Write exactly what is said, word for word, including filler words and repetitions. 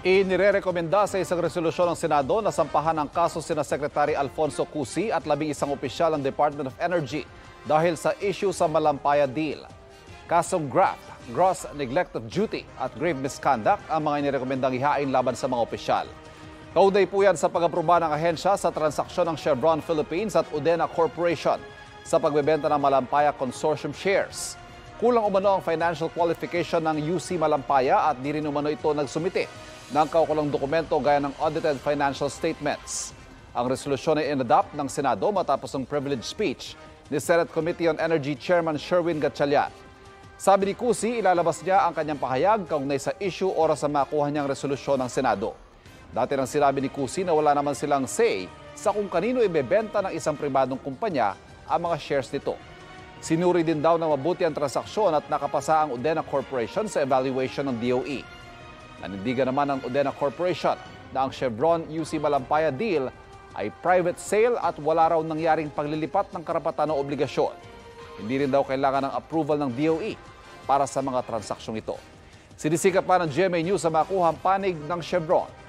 Inirekomenda sa isang resolusyon ng Senado na sampahan ang kaso sina Secretary Alfonso Cusi at labing isang opisyal ng Department of Energy dahil sa issue sa Malampaya deal. Kasong graft, gross neglect of duty at grave misconduct ang mga inirekomendang ihain laban sa mga opisyal. Kauday po yan sa pag-aproba ng ahensya sa transaksyon ng Chevron Philippines at Udenna Corporation sa pagbebenta ng Malampaya Consortium shares. Kulang umano ang financial qualification ng U C Malampaya at di rin umano ito nagsumite ng kaukulang dokumento gaya ng audited financial statements. Ang resolusyon ay inadapt ng Senado matapos ng privilege speech ni Senate Committee on Energy Chairman Sherwin Gatchalian. Sabi ni Cusi, ilalabas niya ang kanyang pahayag kaugnay sa issue oras na makuha niyang resolusyon ng Senado. Dati nang sinabi ni Cusi na wala naman silang say sa kung kanino ibebenta ng isang pribadong kumpanya ang mga shares nito. Sinuri din daw na mabuti ang transaksyon at nakapasa ang Udenna Corporation sa evaluation ng D O E. Nanindigan naman ng Udenna Corporation na ang Chevron U C Malampaya deal ay private sale at wala raw nangyaring paglilipat ng karapatan o obligasyon. Hindi rin daw kailangan ng approval ng D O E para sa mga transaksyong ito. Sinisikap pa ng G M A News sa makuha ang panig ng Chevron